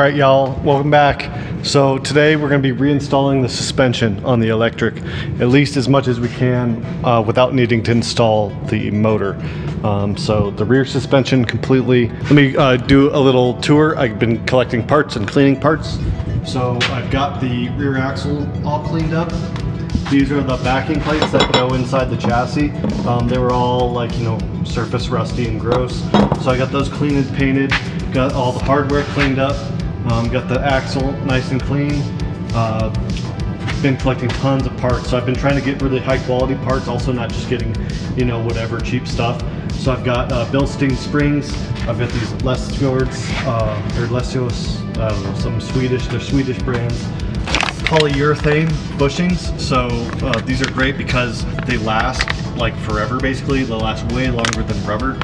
Alright y'all, welcome back. So today we're going to be reinstalling the suspension on the Electrek, at least as much as we can without needing to install the motor. So the rear suspension completely. Let me do a little tour. I've been collecting parts and cleaning parts. So I've got the rear axle all cleaned up. These are the backing plates that go inside the chassis. They were all like, you know, surface rusty and gross. So I got those cleaned and painted. Got all the hardware cleaned up. Got the axle nice and clean. Been collecting tons of parts. So I've been trying to get really high quality parts. Also not just getting, you know, whatever cheap stuff. So I've got Bilstein springs. I've got these Lesjöfors, I don't know, some Swedish, they're Swedish brands. Polyurethane bushings, so these are great because they last like forever. Basically they last way longer than rubber.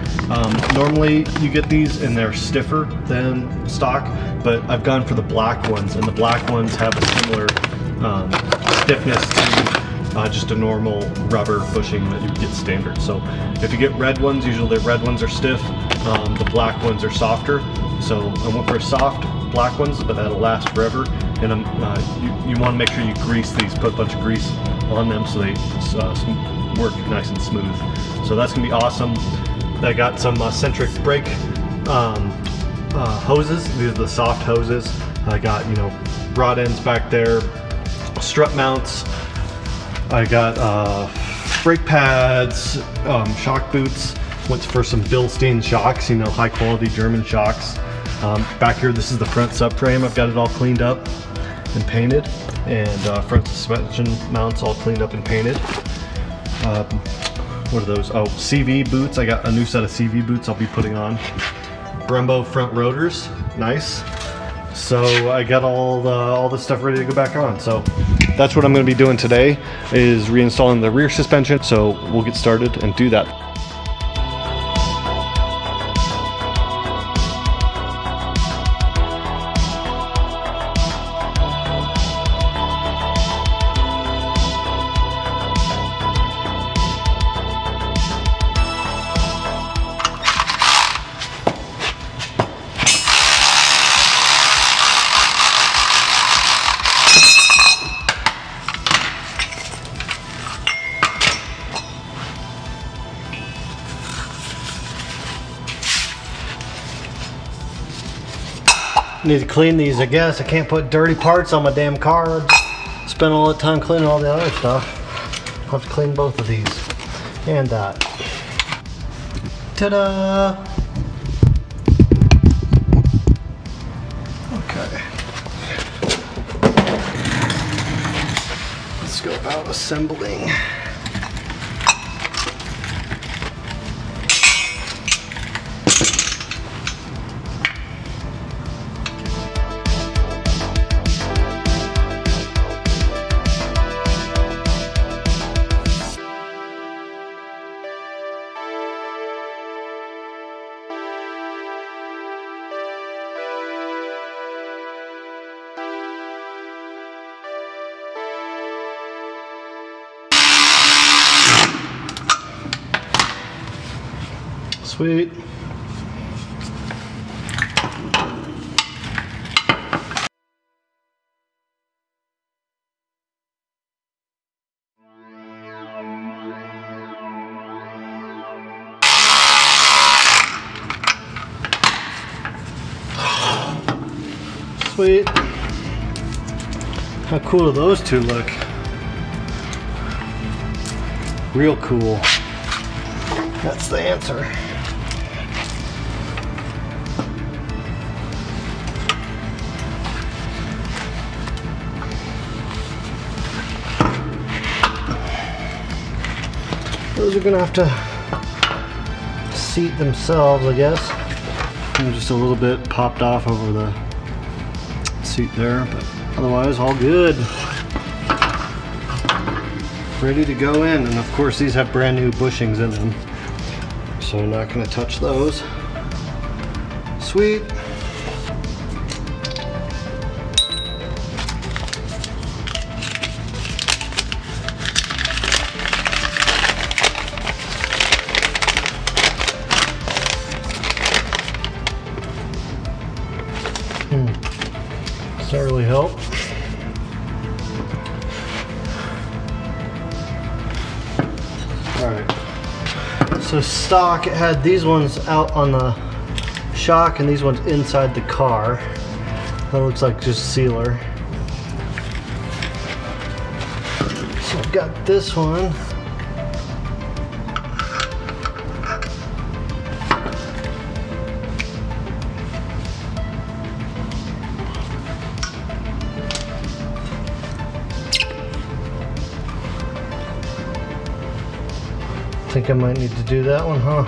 Normally you get these and they're stiffer than stock, but I've gone for the black ones, and the black ones have a similar stiffness to just a normal rubber bushing that you would get standard. So if you get red ones, usually the red ones are stiff, the black ones are softer. So I went for soft black ones, but that'll last forever. And you want to make sure you grease these, put a bunch of grease on them so they work nice and smooth. So that's going to be awesome. I got some Centric brake hoses. These are the soft hoses. I got, you know, rod ends back there, strut mounts. I got brake pads, shock boots. Went for some Bilstein shocks, you know, high quality German shocks. Back here, this is the front subframe. I've got it all cleaned up and painted, and front suspension mounts all cleaned up and painted. What are those? Oh, CV boots. I got a new set of CV boots I'll be putting on. Brembo front rotors, nice. So I got all the stuff ready to go back on. So that's what I'm going to be doing today, is reinstalling the rear suspension. So we'll get started and do that. Need to clean these, I guess. I can't put dirty parts on my damn car. Spend all the time cleaning all the other stuff. I'll have to clean both of these and that. Ta-da! Okay. Let's go about assembling. Sweet. Sweet. How cool do those two look? Real cool. That's the answer. Those are gonna have to seat themselves, I guess. I'm just a little bit popped off over the seat there, but otherwise all good. Ready to go in, and of course these have brand new bushings in them, so I'm not gonna touch those. Sweet. necessarily help. Alright, so stock, it had these ones out on the shock and these ones inside the car. That looks like just sealer. So I've got this one. I think I might need to do that one, huh?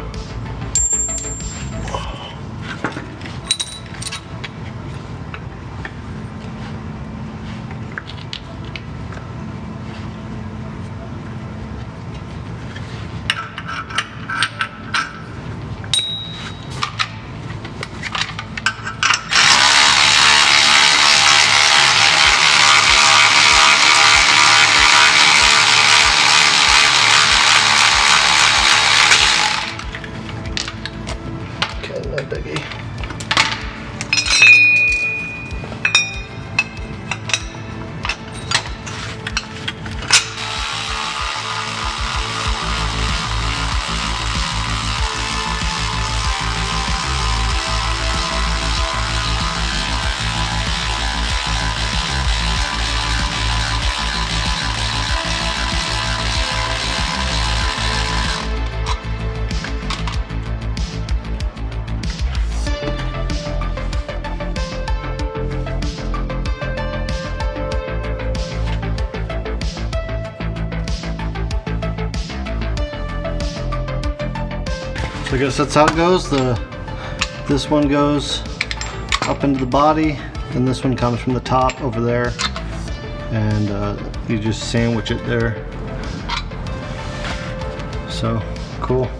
So I guess that's how it goes. This one goes up into the body, then this one comes from the top over there, and you just sandwich it there. So, cool.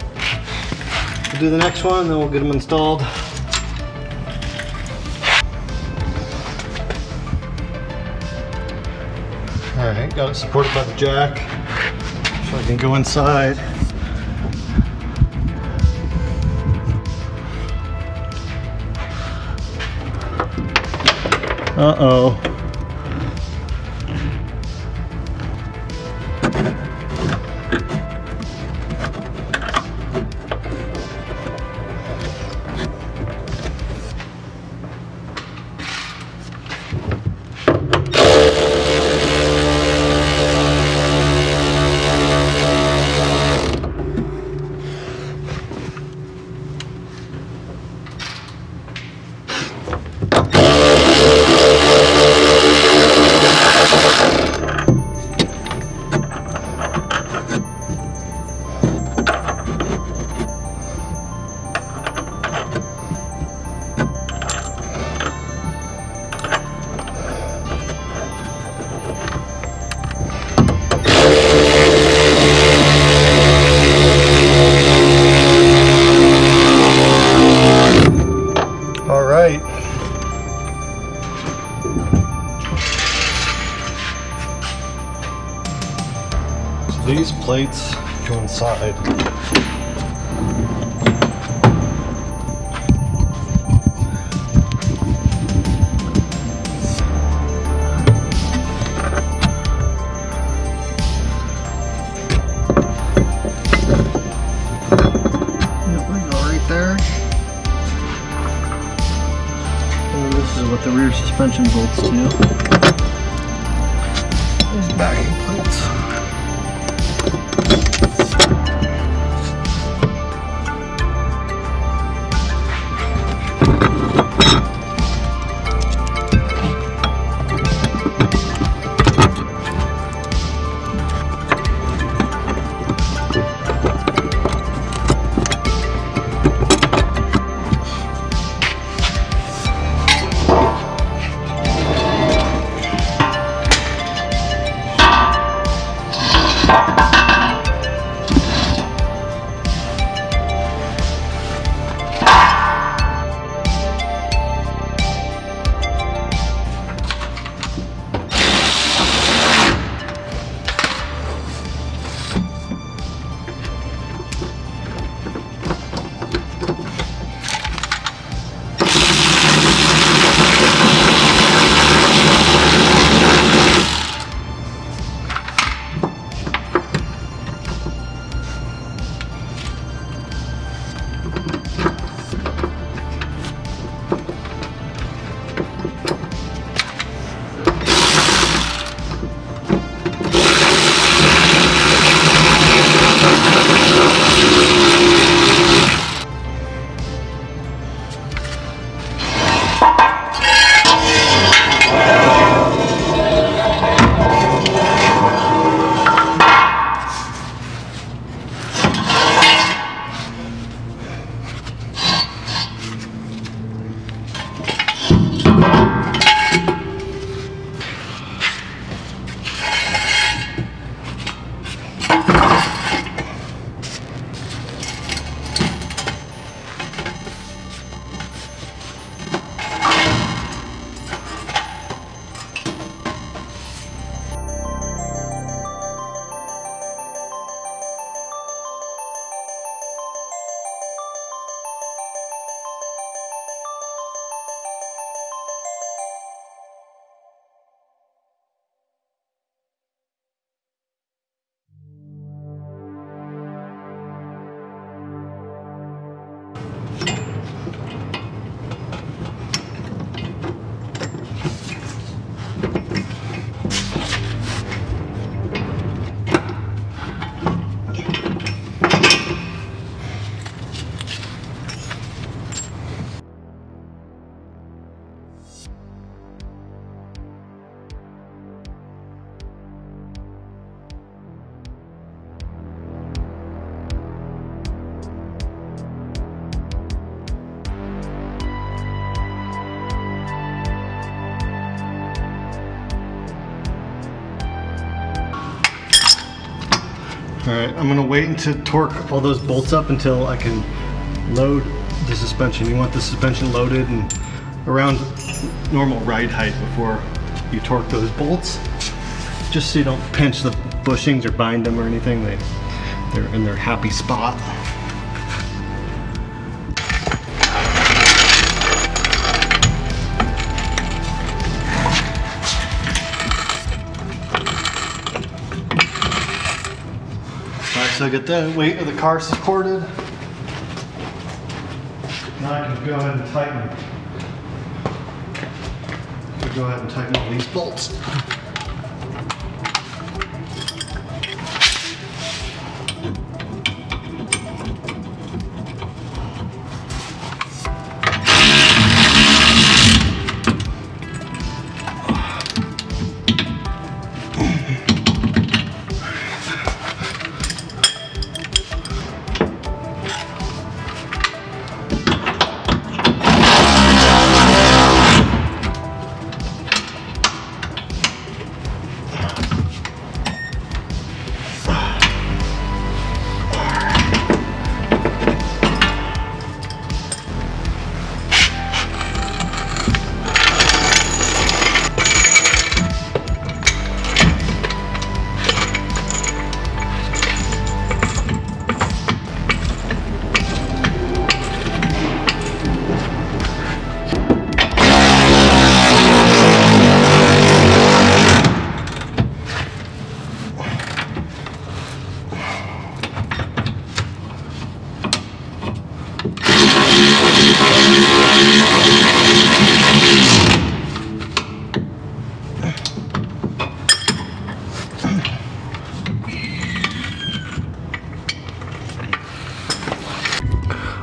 We'll do the next one, then we'll get them installed. Alright, got it supported by the jack, so I can go inside. Uh-oh. These plates go inside. Yep, we go right there. And this is what the rear suspension bolts to. Those backing plates. Alright, I'm gonna wait to torque all those bolts up until I can load the suspension. You want the suspension loaded and around normal ride height before you torque those bolts, just so you don't pinch the bushings or bind them or anything. They're in their happy spot. So I get the weight of the car supported. Now I can go ahead and tighten. We'll go ahead and tighten all these bolts.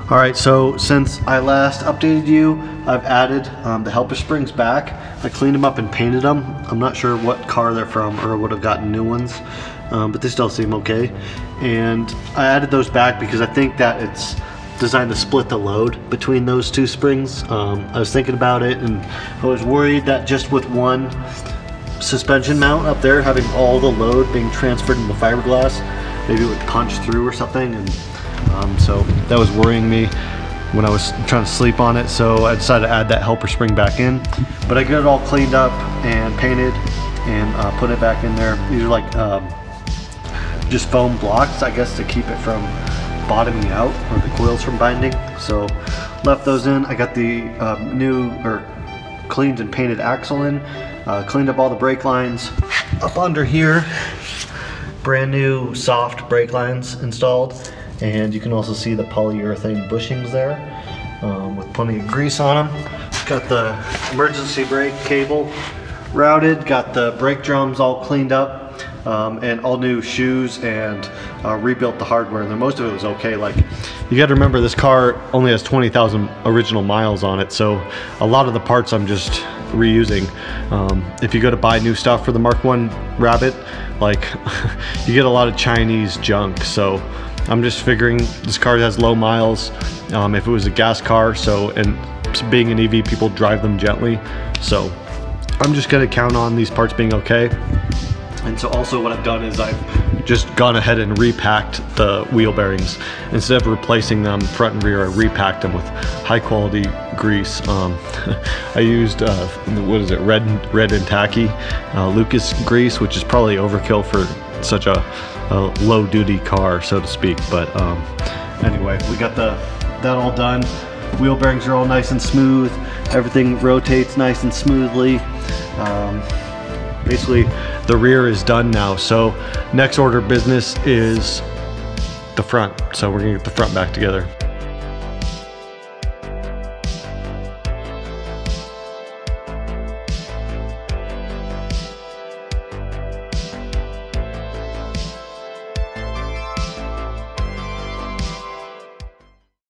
All right, so since I last updated you, I've added the helper springs back. I cleaned them up and painted them. I'm not sure what car they're from or would have gotten new ones, but they still seem okay. And I added those back because I think that it's designed to split the load between those two springs. I was thinking about it and I was worried that just with one suspension mount up there, having all the load being transferred into fiberglass, maybe it would punch through or something. So that was worrying me when I was trying to sleep on it, so I decided to add that helper spring back in. But I got it all cleaned up and painted and put it back in there. These are like just foam blocks, I guess, to keep it from bottoming out or the coils from binding. So left those in. I got the new or cleaned and painted axle in, cleaned up all the brake lines up under here. Brand new soft brake lines installed. And you can also see the polyurethane bushings there with plenty of grease on them. Got the emergency brake cable routed, got the brake drums all cleaned up, and all new shoes, and rebuilt the hardware. And most of it was okay. Like, you gotta remember this car only has 20,000 original miles on it, so a lot of the parts I'm just reusing. If you go to buy new stuff for the Mark I Rabbit, like you get a lot of Chinese junk, so I'm just figuring this car has low miles. If it was a gas car, so, and being an EV, people drive them gently. So I'm just gonna count on these parts being okay. And so also what I've done is I've just gone ahead and repacked the wheel bearings. Instead of replacing them front and rear, I repacked them with high quality grease. I used, what is it, red and tacky Lucas grease, which is probably overkill for such a low duty car, so to speak. But anyway, we got that all done. Wheel bearings are all nice and smooth. Everything rotates nice and smoothly. Basically, the rear is done now. So next order of business is the front. So we're gonna get the front back together.